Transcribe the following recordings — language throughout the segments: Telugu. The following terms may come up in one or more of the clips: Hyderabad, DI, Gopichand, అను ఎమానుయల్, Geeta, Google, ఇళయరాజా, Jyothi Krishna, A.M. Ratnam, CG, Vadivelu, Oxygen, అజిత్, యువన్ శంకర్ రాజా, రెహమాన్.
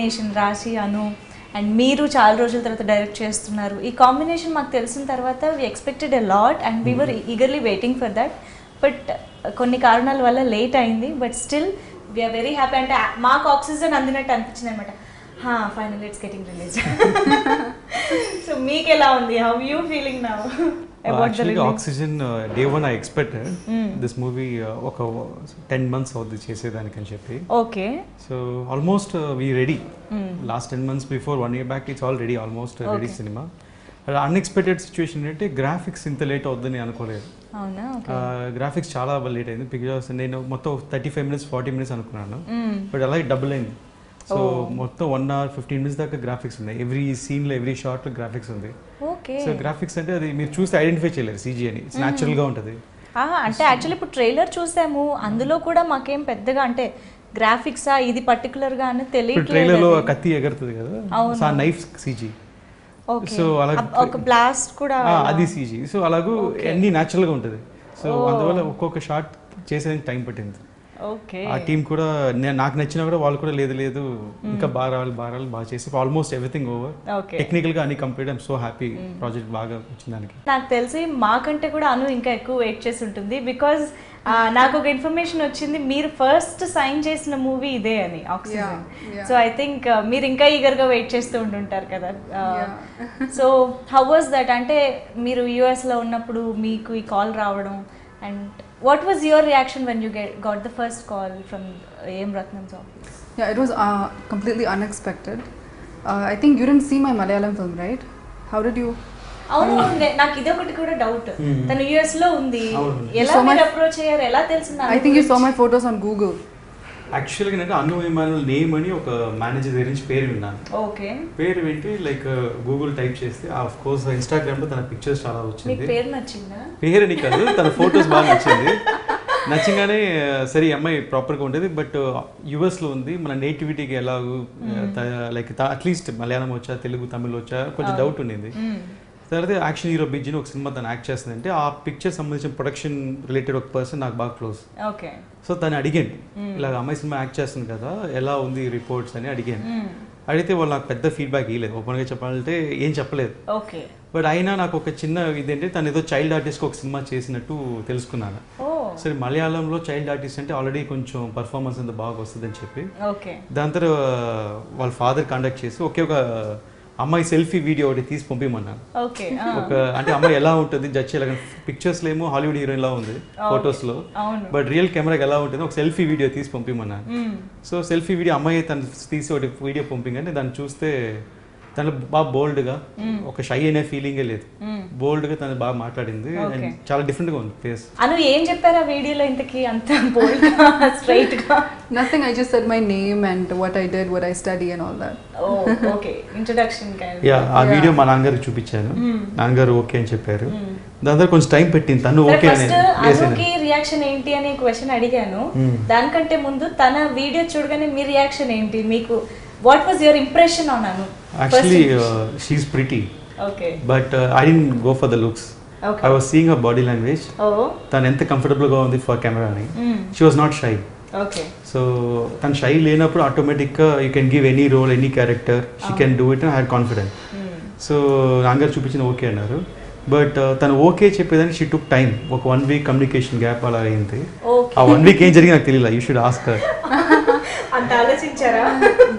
నేషన్ రాశి అను అండ్ మీరు చాలా రోజుల తర్వాత డైరెక్ట్ చేస్తున్నారు. ఈ కాంబినేషన్ మాకు తెలిసిన తర్వాత we expected a lot and we were eagerly waiting for that. But కొన్ని కారణాల వల్ల లేట్ అయింది. But still we are very happy. అంటే మాకు ఆక్సిజన్ అందినట్టు అనిపించింది అనమాట. Finally it's getting release. So మీకు ఎలా ఉంది? How you feeling now? Actually, Oxygen day one I expected this movie 10 months out the chese danikani cheppi. Okay, so almost we ready. Last 10 months before 1 year back it's all ready, almost ready cinema. But unexpected situation ante graphics inta late avudani anukoledu. Avuna? Okay, graphics chaala late ayindi because nenu mottham 35 minutes 40 minutes anukunnanu, but alage double ayindi. So mottham 1 hour 15 minutes daaka graphics undi, every scene lo every shot lo graphics undi. Okay, so graphics ante adi meer choose identify cheyaleru CG ani, it's natural ga untadi. Ante actually ipu trailer chusamu, andulo kuda maakem peddaga ante graphics a idi particular ga ani teliyaledu. Trailer lo katti egartadi kada, so knife CG. Okay, so oka blast kuda adi CG, so alagu anni natural ga untadi. So anduvala okkoka shot cheseyaniki time pattindi. Okay, ఆ టీం కూడా నాకు నచ్చినా కూడా వాళ్ళు కూడా లేదు లేదు ఇంకా బాగా రావాలి బాగా రావాలి బాగా చేసి ఆల్మోస్ట్ ఎవ్రీథింగ్ ఓవర్. టెక్నికల్ గా అన్ని complete. I'm so happy project బాగా వచ్చిందానికి. నాకు తెలిసి మాకంటే కూడా అను ఇంకా ఎక్కువ వెయిట్ చేసి ఉంటుంది. బికాజ్ నాకు ఒక ఇన్ఫర్మేషన్ వచ్చింది మీరు ఫస్ట్ సైన్ చేసిన మూవీ ఇదే అని, ఆక్సిజన్. సో ఐ థింక్ మీరు ఇంకా ఈగర్గా వెయిట్ చేస్తూ ఉంటుంటారు కదా. So how was that? అంటే మీరు యూఎస్లో ఉన్నప్పుడు మీకు ఈ కాల్ రావడం, and what was your reaction when you got the first call from A.M. Ratnam's office? Yeah, it was completely unexpected. I think you didn't see my Malayalam film, right? How did you? అవును, నాకు ఇదే ఒకటి కూడా డౌట్. తన US లో ఉంది, ఎలా మీరు అప్రోచ్ అయ్యారు, ఎలా తెలుసింది? I think you saw my photos on Google. Actually నేను అను ఎమానుయల్ నేమ్ అని ఒక మేనేజర్ దగ్గర నుంచి పేరు విన్నాను. ఓకే, పేరు వింటే లైక్ గూగుల్ టైప్ చేస్తే ఆఫ్ కోర్స్ ఇన్‌స్టాగ్రామ్ లో తన పిక్చర్స్ చాలా వచ్చింది. మీకు పేరు నచ్చిందా? పేరుని కాదు, తన ఫోటోస్ బాగా నచ్చింది. నచ్చగానే సరే అమ్మాయి ప్రాపర్ గా ఉండేది, బట్ యుఎస్ లో ఉంది, మన నేటివిటీకి ఎలాగూ లైక్ అట్లీస్ట్ మలయాళం వచ్చా తెలుగు తమిళ్ వచ్చా కొంచెం డౌట్ ఉండింది. తర్వాత యాక్షన్ హీరో బిజిని ఒక సినిమా తను యాక్ట్ చేస్తుందంటే ఆ పిక్చర్ సంబంధించిన ప్రొడక్షన్ రిలేటెడ్ ఒక పర్సన్ నాకు బాగా క్లోజ్. ఓకే, సో తను అడిగాను ఇలాగ అమ్మాయి సినిమా యాక్ట్ చేస్తుంది కదా ఎలా ఉంది రిపోర్ట్స్ అని అడిగాను. అడిగితే వాళ్ళు నాకు పెద్ద ఫీడ్బ్యాక్ ఇవ్వలేదు, ఓపెన్గా చెప్పాలంటే ఏం చెప్పలేదు. ఓకే, బట్ అయినా నాకు ఒక చిన్న ఇదేంటి తను ఏదో చైల్డ్ ఆర్టిస్ట్కి ఒక సినిమా చేసినట్టు తెలుసుకున్నాను. సరే మలయాళంలో చైల్డ్ ఆర్టిస్ట్ అంటే ఆల్రెడీ కొంచెం పర్ఫార్మెన్స్ అంతా బాగా వస్తుందని చెప్పి దాని తర్వాత వాళ్ళ ఫాదర్ కాంటాక్ట్ చేసి ఒకే ఒక అమ్మాయి సెల్ఫీ వీడియో ఒకటి తీసి పంపిమన్నాను. ఒక అంటే అమ్మాయి ఎలా ఉంటుంది జడ్జ్ చేయాలి, పిక్చర్స్ లో ఏమో హాలీవుడ్ హీరోయిన్ లా ఉంది ఫొటోస్ లో, బట్ రియల్ కెమెరాకి ఎలా ఉంటుంది ఒక సెల్ఫీ వీడియో తీసి పంపిమన్నాను. సో సెల్ఫీ వీడియో అమ్మాయి తను తీసి ఒకటి వీడియో పంపింగని దాన్ని చూస్తే తను బాగా బోల్డ్గా ఒక షై అనే ఫీలింగే లేదు, బోల్డ్గా తను బాగా మాట్లాడింది. చాలా డిఫరెంట్గా ఉంది ఫేస్. అను ఏం చెప్పారు ఆ వీడియోలో? ఇంతకీ అంత బోల్డ్గా స్ట్రైట్గా nothing, I just said my name and what I did, what I study and all that. Oh, okay, introduction kind. Yeah, ఆ వీడియో మా నాన్నగారికి చూపించాను, నాన్నగారు ఓకే అని చెప్పారు. దాంతో కొంచెం టైం పెట్టింది తను ఓకే అని. అనుకి రియాక్షన్ ఏంటి అనే క్వశ్చన్ అడిగాను, దానికంటే ముందు తన వీడియో చూడగానే మీ రియాక్షన్ ఏంటి, మీకు what was your impression on Anu? Actually she's pretty. Okay, but I didn't go for the looks. Okay, I was seeing her body language. Oh, tan entha comfortable ga undi for camera ani. She was not shy. Okay, so tan shy lenappudu automatic you can give any role any character. She can do it and had confidence. So nangar chupichina okay annaru, but tan okay cheppedani she took time. Like 1 week communication gap ala ayindi. Okay, a 1 week em jarigina naaku teliyala, you should ask her.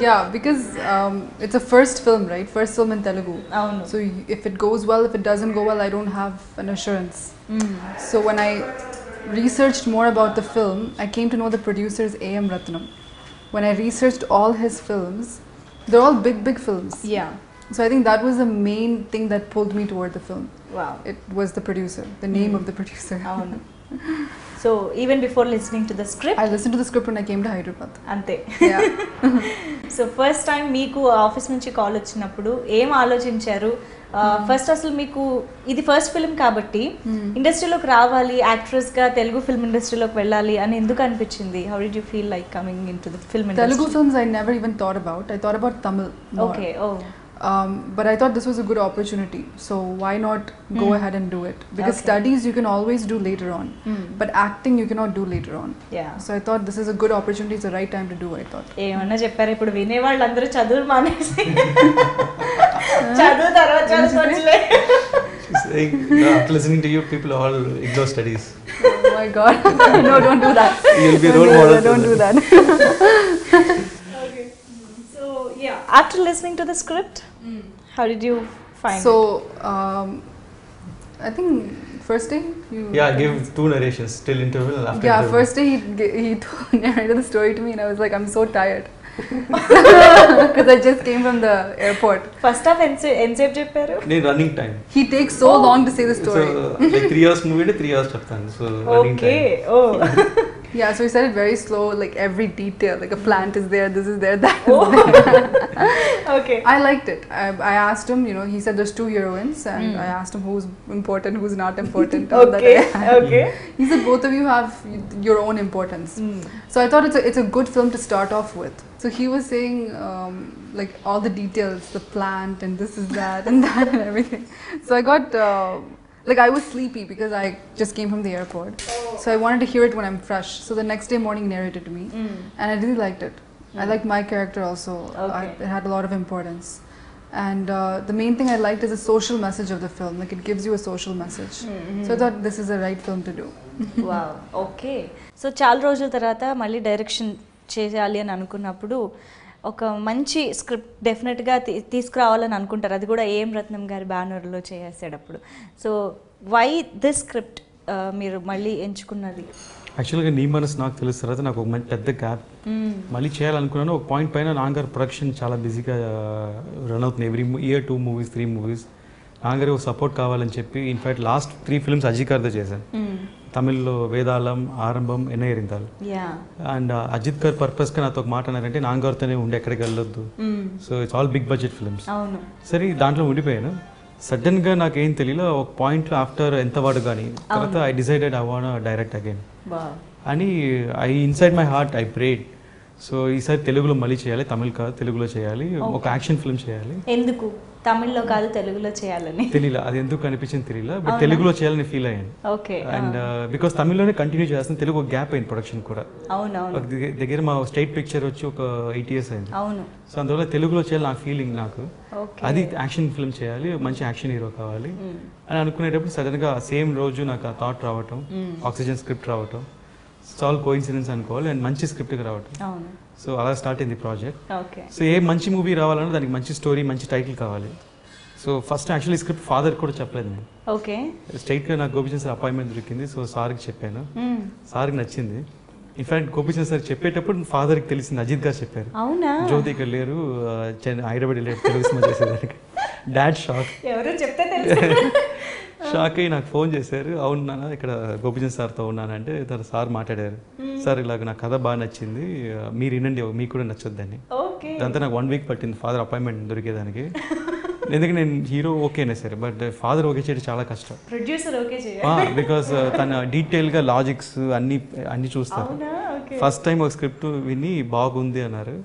Yeah, because it's a first film, right? First film in Telugu. Avunu. So if it goes well, if it doesn't go well, I don't have an assurance. So when I researched more about the film, I came to know the producers A.M. Ratnam. When I researched all his films, they're all big films. Yeah. So I think that was the main thing that pulled me toward the film. Wow. It was the producer, the name of the producer. Avunu. So even before listening to the script, I listened to the script when I came to Hyderabad. Ante. Yeah. So first time meeku office nunchi call vachinappudu em aalochinicharu? First asalu meeku idi first film kabatti industry loku raavali, actress ga Telugu film industry loku vellali ani enduku anipichindi? How did you feel like coming into the film industry? Telugu films I never even thought about. I thought about Tamil more. Okay. Oh. But I thought this was a good opportunity, so why not go ahead and do it, because studies you can always do later on, but acting you cannot do later on. Yeah. So I thought this is a good opportunity, it's the right time to do. I thought. ఏమన్నా చెప్పారు ఇప్పుడు వినే వాళ్ళందరూ చదువు మానేసి చదువు తర్వాత చదువుకోవట్లే. She's saying, after listening to you, people all ignore studies. Oh my God! No, don't do that. You'll be a role model. Don't do that. Yeah. After listening to the script, how did you find it? So, I think first day you... Yeah, give two narrations till interval. After interval. First day he narrated the story to me and I was like, I'm so tired. Because I just came from the airport. First half NCF Peru? No, running time. He takes so long to say the story. So, like 3 hours movie to 3 hours. So, running time. Oh. Yeah, so he said it very slow, like every detail, like a plant is there, this is there, that is there. Okay. I liked it. I asked him, you know, he said there's two heroines and I asked him who's important, who's not important. Okay, okay. He said both of you have your own importance. So I thought it's a good film to start off with. So he was saying like all the details, the plant and this is that and that and everything. So I got... like I was sleepy because I just came from the airport, so I wanted to hear it when I'm fresh. So the next day morning narrated to me, and I really liked it. I liked my character also. It had a lot of importance, and the main thing I liked is the social message of the film. Like it gives you a social message. So I thought this is the right film to do. Wow. Okay. So Chal Rojal Tarata Mali direction Cheyali and Anukunappudu. ఒక మంచి స్క్రిప్ట్ డెఫినెట్గా తీసుకురావాలని అనుకుంటారు. అది కూడా ఏఎం రత్నం గారి బ్యానర్లో చేసేటప్పుడు. సో వై దిస్ స్క్రిప్ట్ మీరు మళ్ళీ ఎంచుకున్నది? యాక్చువల్గా నీ మనసు నాకు తెలుసు తర్వాత నాకు ఒక పెద్ద గ్యాప్ మళ్ళీ చేయాలనుకున్నాను. ఒక పాయింట్ పైన నాన్నగారు ప్రొడక్షన్ చాలా బిజీగా రన్ అవుతుంది. Every year 2 movies 3 movies. నాన్నగారు సపోర్ట్ కావాలని చెప్పి ఇన్ఫ్యాక్ట్ లాస్ట్ 3 films అజిత్ గారితో చేశాను. తమిళ్లో వేదాళం, ఆరంభం, ఎన్నయ్యరింతాలు. అండ్ అజిత్ గారు పర్పస్గా నాతో ఒక మాట అన్నారంటే నాన్నగారితోనే ఉండి ఎక్కడికి వెళ్ళొద్దు, so it's all big budget films. సరే దాంట్లో ఉండిపోయాను. సడన్గా నాకేం తెలియలే ఒక పాయింట్లో ఆఫ్టర్ ఎంత వాడు కానీ తర్వాత I decided I want direct again అని I inside my heart I prayed. So ఈసారి తెలుగులో మళ్ళీ చేయాలి, తమిళ్ కాదు తెలుగులో చేయాలి, ఒక యాక్షన్ ఫిల్మ్ చేయాలి. ఎందుకు తమిళ్లో కాదు తెలుగులో చేయాలని తెలియలా, అది ఎందుకు అనిపించింది తెలియలా, బట్ తెలుగులో చేయాలని ఫీల్ అయ్యాను. ఓకే. అండ్ బికాస్ తమిళ్లోనే కంటిన్యూ చేస్తాను, తెలుగు ఒక గ్యాప్ అయింది ప్రొడక్షన్ కూడా. అవునవును. దగ్గర మా స్టేట్ పిక్చర్ వచ్చి ఒక 8 years అయింది. అవును. సో అందువల్ల తెలుగులో చేయాలి నా ఫీలింగ్ నాకు. ఓకే. అది యాక్షన్ ఫిల్మ్ చేయాలి, మంచి యాక్షన్ హీరో కావాలి అని అనుకునేటప్పుడు సడన్గా సేమ్ రోజు నాకు ఆ థాట్ రావటం, ఆక్సిజన్ స్క్రిప్ట్ రావటం, సాల్ కోఇన్సిడెన్స్ అనుకోవాలి, అండ్ మంచి స్క్రిప్ట్కి రావటం. అవును. సో అలా స్టార్ట్ అయింది ప్రాజెక్ట్. ఓకే. సో ఏ మంచి మూవీ రావాలన్నా దానికి మంచి స్టోరీ, మంచి టైటిల్ కావాలి. So first actually script father కూడా చెప్పలేదు నేను. ఓకే. స్ట్రైట్గా నాకు గోపిచంద్ సార్ అపాయింట్మెంట్ దొరికింది, సో సార్కి చెప్పాను, సార్కి నచ్చింది. ఇన్ఫ్యాక్ట్ గోపిచంద్ సార్ చెప్పేటప్పుడు ఫాదర్కి తెలిసింది, అజిత్ గారు చెప్పారు. అవునా? జ్యోతి ఇక్కడ లేరు, హైదరాబాద్ వెళ్ళారు తెలుగు చేసేదానికి. డాడ్ షాక్, ఎవరో చెప్తే షాక్ అయ్యి నాకు ఫోన్ చేశారు. అవును నాన్న ఇక్కడ గోపిచంద్ సార్తో ఉన్నానంటే తన సార్ మాట్లాడారు, సార్ ఇలాగ నా కథ బాగా నచ్చింది, మీరు వినండి మీకు కూడా నచ్చొద్దని. దాంతో నాకు 1 week పట్టింది ఫాదర్ అపాయింట్మెంట్ దొరికేదానికి. ఎందుకంటే నేను హీరో ఓకేనే సరే, బట్ ఫాదర్ ఓకే చేయడం చాలా కష్టం. బికాస్ తన డీటెయిల్గా లాజిక్స్ అన్నీ చూస్తారు. ఫస్ట్ టైం ఒక స్క్రిప్ట్ విని బాగుంది అన్నారు,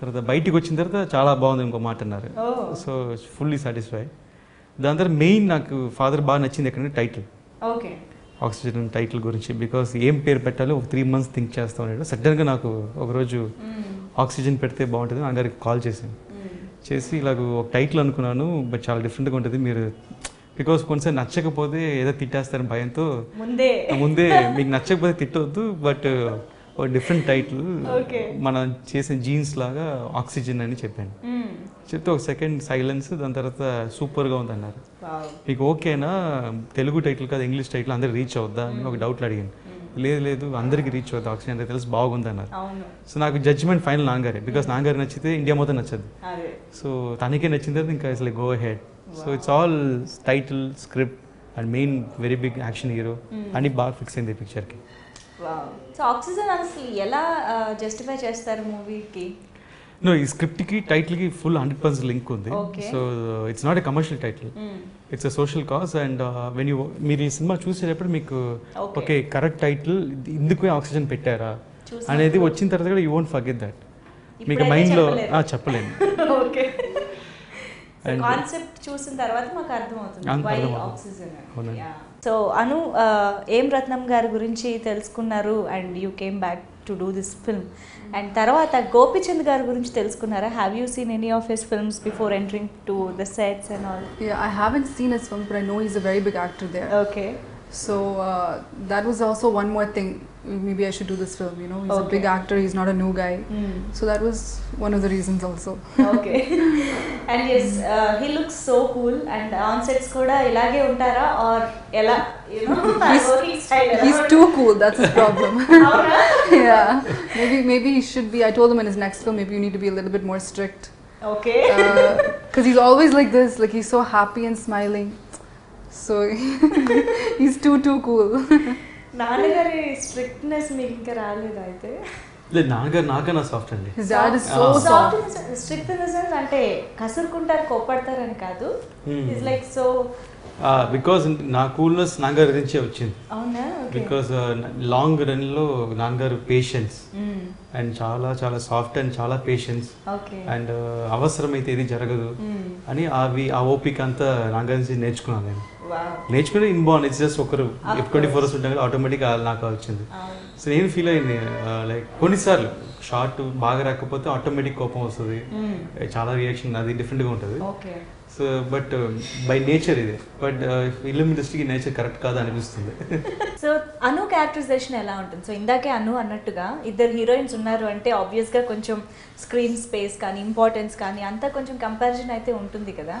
తర్వాత బయటికి వచ్చిన తర్వాత చాలా బాగుంది ఇంకో మాట అన్నారు. So fully satisfy. దాని తర్వాత మెయిన్ నాకు ఫాదర్ బాగా నచ్చింది ఎక్కడంటే టైటిల్. ఓకే. ఆక్సిజన్ టైటిల్ గురించి బికాస్ ఏం పేరు పెట్టాలో ఒక 3 months థింక్ చేస్తూ ఉన్నాడు. సడన్గా నాకు ఒకరోజు ఆక్సిజన్ పెడితే బాగుంటుంది అని గారికి కాల్ చేశాను. చేసి ఇలాగ ఒక టైటిల్ అనుకున్నాను, బట్ చాలా డిఫరెంట్గా ఉంటుంది మీరు, బికాస్ కొన్నిసారి నచ్చకపోతే ఏదో తిట్టేస్తారని భయంతో ముందే మీకు నచ్చకపోతే తిట్టవద్దు, బట్ ఒక డిఫరెంట్ టైటిల్ మనం చేసిన జీన్స్ లాగా ఆక్సిజన్ అని చెప్పాను. చెప్తే ఒక సెకండ్ సైలెన్స్, దాని తర్వాత సూపర్గా ఉంది అన్నారు. మీకు ఓకేనా తెలుగు టైటిల్ కాదు ఇంగ్లీష్ టైటిల్ అందరికి రీచ్ అవుద్దా అని ఒక డౌట్లు అడిగాను. లేదు లేదు అందరికీ రీచ్ అవుద్ది, ఆక్సిజన్ అంటే తెలుసు బాగుంది అన్నారు. సో నాకు జడ్జ్మెంట్ ఫైనల్ నాన్నగారే, బికాస్ నాన్నగారు నచ్చితే ఇండియా మొత్తం నచ్చదు. సో తనకే నచ్చిన తర్వాత ఇంకా అసలు go head. So it's all title, script and main very big action hero అని బాగా ఫిక్స్ అయింది పిక్చర్కి. సో ఆక్సిజన్ అసలు ఎలా జస్టిఫై చేస్తారు మూవీకి? No, ఈ స్క్రిప్ట్కి టైటిల్కి ఫుల్ 100% లింక్ ఉంది. So it's not a commercial title, it's a social cause. And when you మీరు ఈ సినిమా చూసేటప్పుడు మీకు ఓకే కరెక్ట్ టైటిల్ ఇందుకే ఆక్సిజన్ పెట్టారా అనేది వచ్చిన తర్వాత కూడా యూ వోంట్ ఫర్గెట్ దట్. మీకు మైండ్లో చెప్పలేను. So concept choosing tarvata maaku ardham avutundi why oxygen. Yeah. So Anu, A.M. Ratnam garu gurinchi telusukunnaru and you came back to do this film. And tarvata Gopichand garu gurinchi telusukunnara. Have you seen any of his films before entering to the sets and all? Yeah, I haven't seen his film, but I know he's a very big actor there. Okay. So that was also one more thing. Maybe I should do this film, you know, he's a big actor, he's not a new guy. So that was one of the reasons also. Okay. And yes, he looks so cool, and on sets koda ilage untara or ela, you know, he's too cool, that's his problem. Yeah, maybe he should be, I told him in his next film, maybe you need to be a little bit more strict. Okay. Because he's always like this, like he's so happy and smiling. So, he's too cool. Nanagar strictness meeking Nanagar soft. His dad is so soft. Strictness is like so. Because na coolness Nanagar didn't. Oh no. Because long run lo Nanagar patience and chala soft and chala patience. Okay. And avasaramaithe edi jaragadu. Ani avi avopikanta Nanagar ji nechkunnanu. Wow. Naturally inborn, it's just F24 automatic alchindi. So I feel like Konisar shot to Bagarakapote automatic copy, chala reaction different. Okay. So but by nature, but film industry nature correct kada anipisthundi. So Anu characterization ela untundi. So indake Anu annattuga iddaru heroines unnaru ante obvious ga koncham screen space kaani importance kaani anta koncham comparison aithe untundi kada.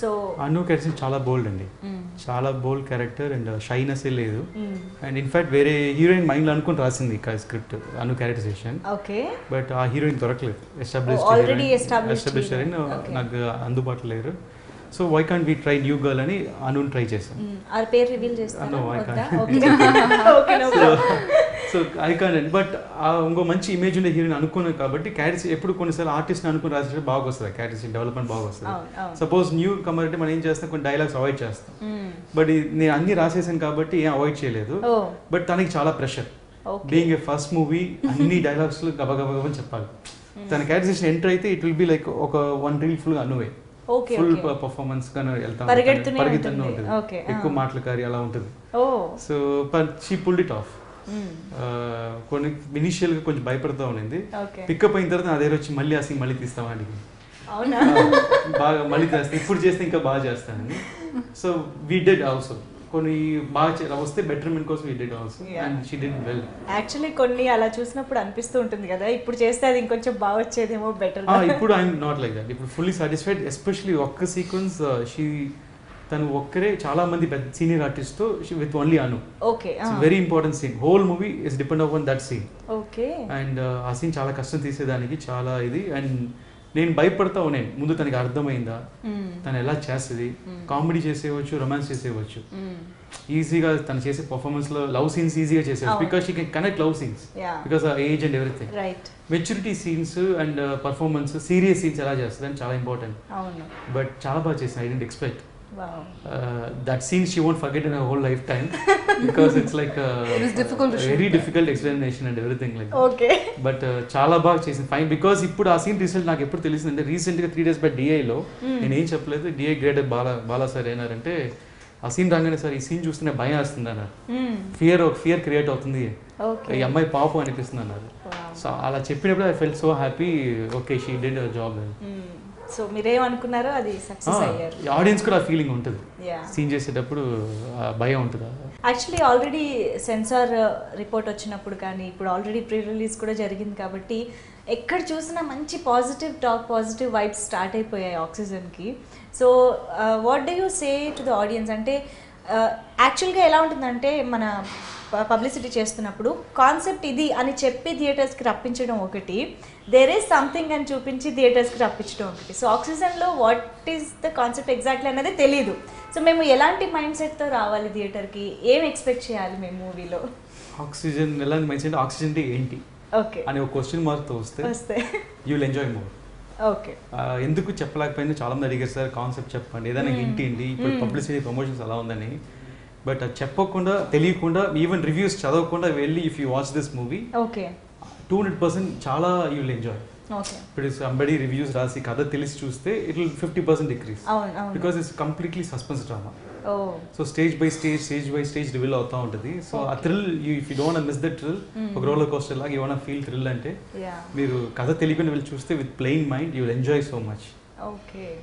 So Anu character is chala bold andi. Chala bold character and shyness e ledu. And in fact vere heroine mind lo anukunta rasindi script Anu characterization. Okay. But aa heroine dorakaledu. Established already established heroine naaku andubaatlo leru. So why can't we try new girl ani Anu try chesam. Our pair reveal chesam. No, I can't. Okay. Okay, no problem. So I can't, but ungo manchi image unde heroine anukonu kabatti character eppudu konni sala artist ni anukonu rasithe baaga ostadi, character development baaga ostadi. Suppose new comer ante mane em chestam kon dialogues avoid chestam, but nee anni rasesan kabatti em avoid cheyaledu, but taniki chaala pressure. Being a first movie anni dialogues lu gabagabagam cheppali, tana character enter aithe it will be like oka one reel full Anuve. Okay, full okay. Performance kana elta parigitthune untadi. Okay, ekku maatlu kari ala untadi. Oh, so but she pulled it off. కొన్ని ఇనిషియల్గా కొంచెం భయపడతా ఉండింది, పికప్ అయిన తర్వాత నా దగ్గర వచ్చి మళ్ళీ ఆ సీన్ మళ్ళీ తీస్తామని, అవునా బాగా మళ్ళీ తీస్తాను ఇప్పుడు చేస్తే ఇంకా బాగా చేస్తానని. సో వీ డిడ్ ఆల్సో కొన్ని బాగా వస్తే బెటర్మెంట్ కోసం we did also and she did well. Actually కొన్ని అలా చూసినప్పుడు అనిపిస్తూ ఉంటుంది కదా ఇప్పుడు చేస్తే అది ఇంకొంచెం బాగా వచ్చేదేమో బెటర్. ఇప్పుడు ఐఎమ్ నాట్ లైక్ దట్, ఇప్పుడు ఫుల్లీ సాటిస్ఫైడ్. ఎస్పెషలీ ఒక్క సీక్వెన్స్ షీ తను ఒక్కరే చాలా మంది పెద్ద సీనియర్ ఆర్టిస్ట్ తో with only Anu. Okay, it's very important scene, whole movie is depend on that scene. Okay, and ఆ సీన్ చాలా కష్టం తీసేదానికి చాలా ఇది, అండ్ నేను భయపడతా ఉన్నాను ముందు తనకి అర్థమైందా తను ఎలా చేస్తుంది, కామెడీ చేసేవచ్చు రొమాన్స్ చేసేవచ్చు ఈజీగా, తను చేసే పర్ఫార్మెన్స్ లో లవ్ సీన్స్ ఈజీగా చేసేవచ్చు because she can connect love scenes because of age and everything. Maturity scenes and performance serious scenes ఎలా చేస్తుంది అని చాలా ఇంపార్టెంట్, బట్ చాలా బాగా చేసింది. I didn't expect. Wow. That scene she won't forget in her whole lifetime because it's like it was difficult to shoot, very difficult explanation and everything like that. Okay. But chala baag chesina fine because ippudu aa scene result naaku eppudu telisindante recently 3 days by DI lo nenu em cheppaledu DI grade bala sir enarante ఆ సీన్ రాగానే సార్ ఈ సీన్ చూస్తేనే భయం వస్తుంది అన్నారు, ఫియర్ క్రియేట్ అవుతుంది ఈ అమ్మాయి పాపం అనిపిస్తుంది అన్నారు. సో అలా చెప్పినప్పుడు I fell so happy. Okay, she did her job. So మీరేం అనుకున్నారో అది సక్సెస్ అయ్యారు. ఆడియన్స్ కూడా ఆ ఫీలింగ్ ఉంటుంది సీన్ చేసేటప్పుడు భయం ఉంటుంది. యాక్చువల్లీ ఆల్రెడీ సెన్సార్ రిపోర్ట్ వచ్చినప్పుడు కానీ ఇప్పుడు ఆల్రెడీ ప్రీ రిలీజ్ కూడా జరిగింది కాబట్టి ఎక్కడ చూసినా మంచి positive talk positive vibes start అయిపోయాయి ఆక్సిజన్కి. So what do you say to the audience అంటే యాక్చువల్గా ఎలా ఉంటుందంటే మన పబ్లిసిటీ చేస్తున్నప్పుడు కాన్సెప్ట్ ఇది అని చెప్పి థియేటర్స్కి రప్పించడం ఒకటి, దేర్ ఈస్ సంథింగ్ అని చూపించి థియేటర్స్కి రప్పించడం ఒకటి. సో ఆక్సిజన్లో what is the concept exactly అనేది తెలీదు. సో మేము ఎలాంటి మైండ్ సెట్తో రావాలి థియేటర్కి, ఏం ఎక్స్పెక్ట్ చేయాలి మేము మూవీలో? ఆక్సిజన్ ఎలాంటి మైండ్ సెట్, ఆక్సిజన్ అంటే ఏంటి అని ఒక క్వశ్చన్ మార్క్తో వస్తే you will enjoy more. Okay, ఎందుకు చెప్పలేకపోయింది చాలామంది అడిగారు సార్ కాన్సెప్ట్ చెప్పండి ఏదైనా ఇంటి ఏంటి ఇప్పుడు పబ్లిసిటీ ప్రమోషన్స్ అలా ఉందని, బట్ అది చెప్పకుండా తెలియకుండా ఈవెన్ రివ్యూస్ చదవకుండా వెళ్ళి if you watch this movie 200% చాలా you will enjoy. Okay. But if somebody reviews Rasi Kada Tilis Tuesday, it will 50% decrease. Because it's completely suspense drama. Oh. So stage by stage reveal out untadi. So a thrill, you, if you don't want to miss that thrill, a roller coaster lag, you want to feel thrill ante. Yeah. Meeru Kada Telipin will choose with plain mind, you will enjoy so much. Okay.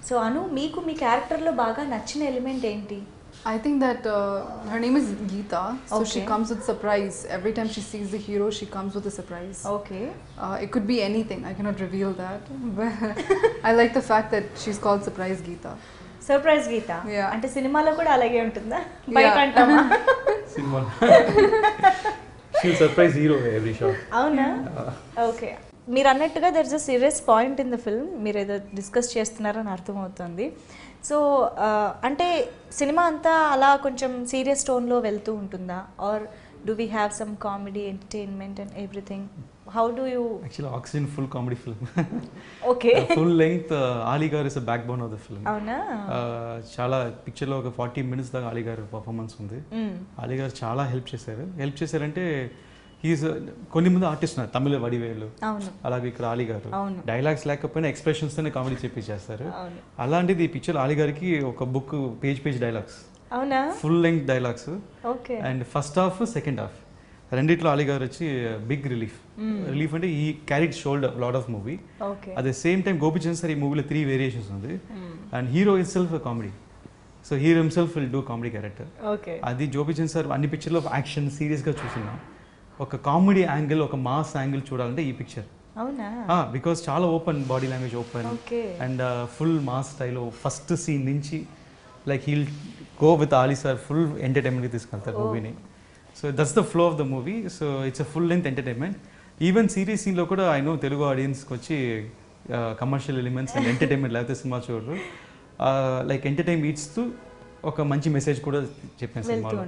So Anu, meeku mee character lo baga nachina element enti? I think that her name is Geeta, so she comes with surprise. Every time she sees the hero, she comes with a surprise. Okay. It could be anything. I cannot reveal that. But I like the fact that she's called Surprise Geeta. Surprise Geeta? Yeah. And in cinema, you also like it? Cinema. She'll surprise hero every shot. Oh, no? Okay. There's a serious point in the film. You discussed it. So, ante cinema anta ala koncham serious tone lo veltu untunda, or do we have some comedy, entertainment and everything? How do you? Actually, Oxygen full comedy film. Okay. Full length Ali Gar is the backbone of the film. Oh na. Chala picture lo 40 minutes da Ali Gar performance undi. Ali Gar chala help chesaru. Help chesaru ante he is konni mundu artist na Tamil vadivelu. Avunu. Alage ikkada Ali garu. Dialogues lekapena expressions tone comedy chepichestaru. Avunu. Alante ee picture Ali gariki oka book page dialogues. Avuna. Full length dialogues. Okay. And first half, second half. Renditlo Ali garu vachi big relief. Relief ante he carried shoulder a lot of movie. Okay. At the same time Gopichand sir ee movie lo 3 variations undi. And hero itself a comedy. So hero himself will do comedy character. Okay. Adi Gopichand sir anni picture lo action serious ga chusina. ఒక కామెడీ యాంగిల్ ఒక మాస్ యాంగిల్ చూడాలంటే ఈ పిక్చర్. అవునా? బికాజ్ చాలా open body language open and full mass style first సీన్ నుంచి like he'll go with Ali sir full ఎంటర్టైన్మెంట్కి తీసుకెళ్తారు మూవీని. So that's the flow of the movie. So it's a full length entertainment. Even serious సీన్లో కూడా ఐ నో తెలుగు ఆడియన్స్కి వచ్చి కమర్షియల్ ఎలిమెంట్స్ అండ్ ఎంటర్టైన్మెంట్ లేకపోతే సినిమా చూడరు. లైక్ ఎంటర్టైన్మెంట్ ఇస్తూ ఒక మంచి మెసేజ్ కూడా చెప్పాను సినిమాలో,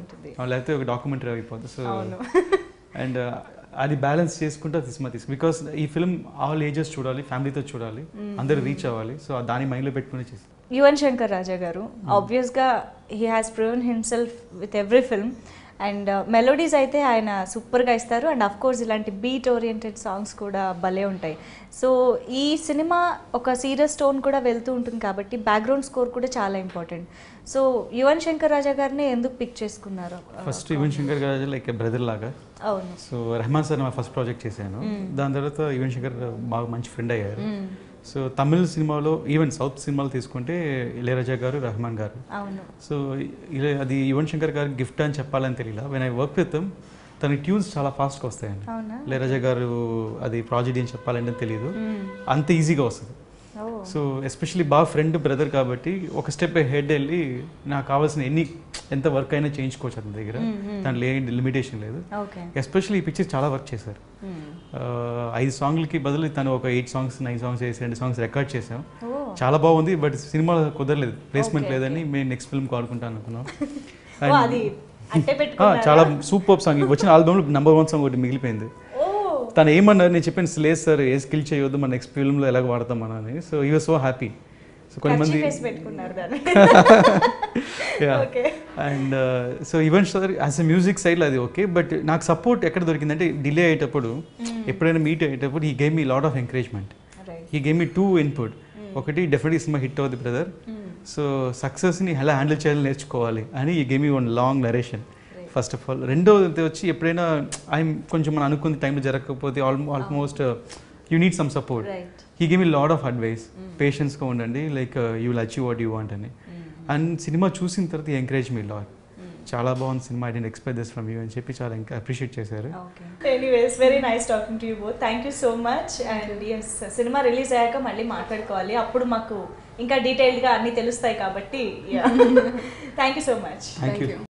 లేకపోతే ఒక డాక్యుమెంటరీ అయిపోతుంది. సో అండ్ అది బ్యాలెన్స్ చేసుకుంటే సినిమా తీసుకు బికాస్ ఈ ఫిల్మ్ ఆల్ ఏజెస్ చూడాలి, ఫ్యామిలీతో చూడాలి, అందరూ రీచ్ అవ్వాలి. సో దాని మైండ్లో పెట్టుకునే చేసి యువన్ శంకర్ రాజా గారు ఆబ్వియస్గా he has proven himself with every film. And melodies అయితే ఆయన సూపర్గా ఇస్తారు. అండ్ అఫ్ కోర్స్ ఇలాంటి బీట్ ఓరియంటెడ్ సాంగ్స్ కూడా భలే ఉంటాయి. సో ఈ సినిమా ఒక సీరియస్ టోన్ కూడా వెళ్తూ ఉంటుంది కాబట్టి బ్యాక్గ్రౌండ్ స్కోర్ కూడా చాలా ఇంపార్టెంట్. సో యువన్ శంకర్ రాజా గారిని ఎందుకు పిక్ చేసుకున్నారు? First యువన్ శంకర్ రాజా like brother లాగా. అవును. సో రెహమాన్ సార్ నా ఫస్ట్ ప్రాజెక్ట్ చేశాను, దాని తర్వాత యువన్ శంకర్ బాగా మంచి ఫ్రెండ్ అయ్యారు. సో తమిళ సినిమాలో ఈవెన్ సౌత్ సినిమాలు తీసుకుంటే ఇళయరాజా గారు, రెహమాన్ గారు. అవును. సో అది యువన్ శంకర్ గారు గిఫ్ట్ అని చెప్పాలని తెలియలా. When I work with him తన ట్యూన్స్ చాలా ఫాస్ట్గా వస్తాయండి. ఇళయరాజా గారు అది ప్రాజెక్ట్ అని చెప్పాలంటే తెలియదు, అంత ఈజీగా వస్తుంది. సో ఎస్పెషలీ బాగా ఫ్రెండ్ బ్రదర్ కాబట్టి ఒక స్టెప్ హెడ్ వెళ్ళి నాకు కావాల్సిన ఎంత వర్క్ అయినా చేయించుకోవచ్చు అతని దగ్గర, దాని లిమిటేషన్ లేదు. ఎస్పెషలీ ఈ పిక్చర్ చాలా వర్క్ చేశారు. 5 సాంగ్లకి బదులు తను ఒక 8 సాంగ్స్ 9 సాంగ్స్ చేసి 2 సాంగ్స్ రికార్డ్ చేసాం. చాలా బాగుంది. బట్ సినిమా కుదరలేదు, ప్లేస్మెంట్ లేదని మేము నెక్స్ట్ ఫిల్మ్ ఆడుకుంటాను అనుకున్నాం. చాలా సూపర్ సాంగ్ వచ్చిన ఆల్బమ్ లో నంబర్ 1 సాంగ్ ఒకటి మిగిలిపోయింది. తను ఏమన్నారు, నేను చెప్పాను లేదు సార్ ఏ స్కిల్ చేయొద్దు, మన నెక్స్ట్ ఫిల్మ్లో ఎలాగ వాడతామని. So you are so happy. So కొంతమంది and so even sir as a music side అది ఓకే. బట్ నాకు సపోర్ట్ ఎక్కడ దొరికిందంటే డిలే అయ్యేటప్పుడు, ఎప్పుడైనా మీట్ అయ్యేటప్పుడు he gave me lot of encouragement. He gave me 2 input. ఒకటి డెఫినెట్లీ సినిమా హిట్ అవుతుంది బ్రదర్, సో సక్సెస్ని ఎలా హ్యాండిల్ చేయాలి నేర్చుకోవాలి అని he gave me 1 long narration first of all. రెండోది వచ్చి ఎప్పుడైనా ఆయన కొంచెం మనం అనుకున్న టైంలో జరగకపోతే almost you need some support. He give me lot of advice, పేషెన్స్గా ఉండండి, like you will achieve what you want అని. అండ్ సినిమా చూసిన తర్వాత ఎంకరేజ్ మీ లాట్, చాలా బాగుంది cinema, I didn't expect this from you అని చెప్పి చాలా అప్రిషియేట్ చేశారు. Anyways very nice talking to you both. Thank you so much. And yes, సినిమా రిలీజ్ అయ్యాక మళ్ళీ మాట్లాడుకోవాలి, అప్పుడు మాకు ఇంకా డీటెయిల్డ్గా అన్నీ తెలుస్తాయి కాబట్టి. Thank you so much. Thank you.